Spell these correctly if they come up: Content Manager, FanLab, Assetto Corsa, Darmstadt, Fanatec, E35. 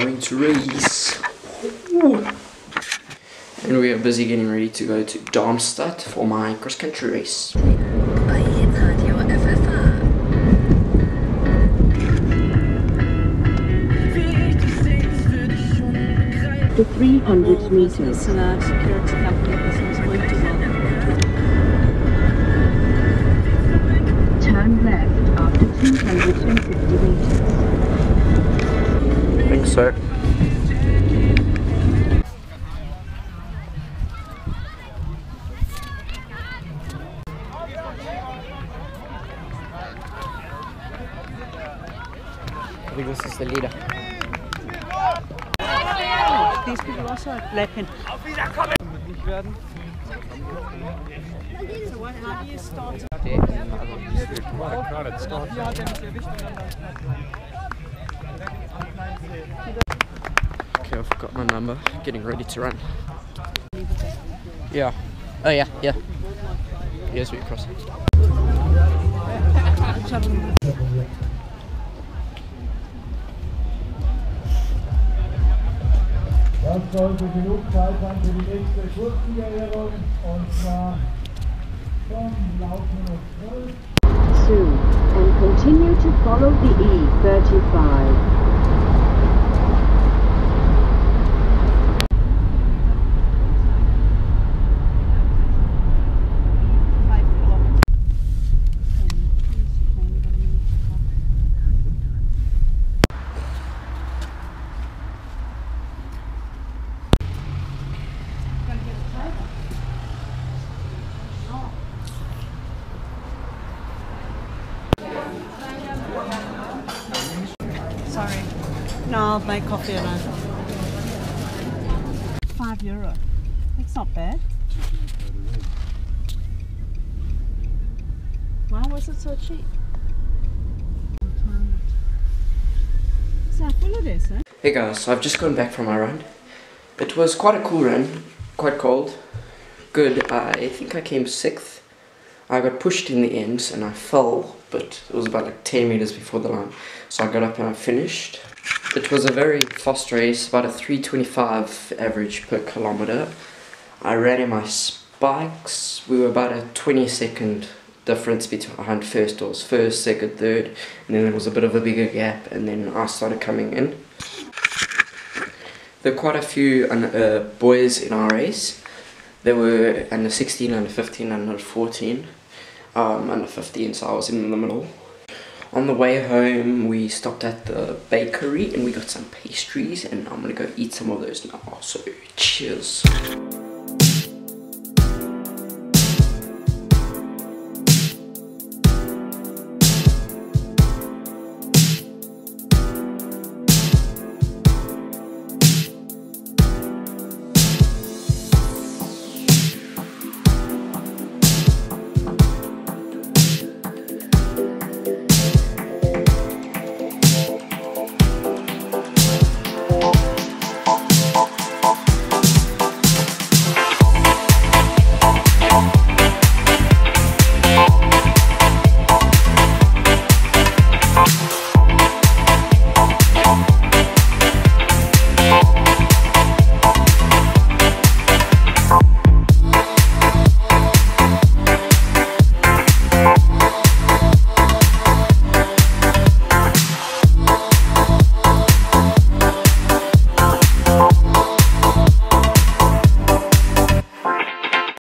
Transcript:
going to release. Ooh. And we are busy getting ready to go to Darmstadt for my cross-country race. The 300 meters. Turn left after 250 meters. I think so. I think this is the leader. These people also have black and so how do you start? Okay, I forgot my number. Getting ready to run. Yeah. Oh yeah, yeah. Here's where you cross it. Sollte genug Zeit sein für die nächste Kurssiegerehrung und zwar vom Lauf Nummer 12. Soon and continue to follow the E35. Sorry. No, I'll make coffee and I... €5. It's not bad. Why was it so cheap? Hey guys, so I've just gone back from my run. It was quite a cool run, quite cold. Good, I think I came 6th. I got pushed in the end and I fell, but it was about like 10 meters before the line. So I got up and I finished. It was a very fast race, about a 3:25 average per kilometer. I ran in my spikes. We were about a 20-second difference behind first. I was first, second, third, and then there was a bit of a bigger gap, and then I started coming in. There were quite a few boys in our race. There were under 16, under 15, under 14. Under 15, so I was in the middle. On the way home we stopped at the bakery and we got some pastries and I'm gonna go eat some of those now, so cheers.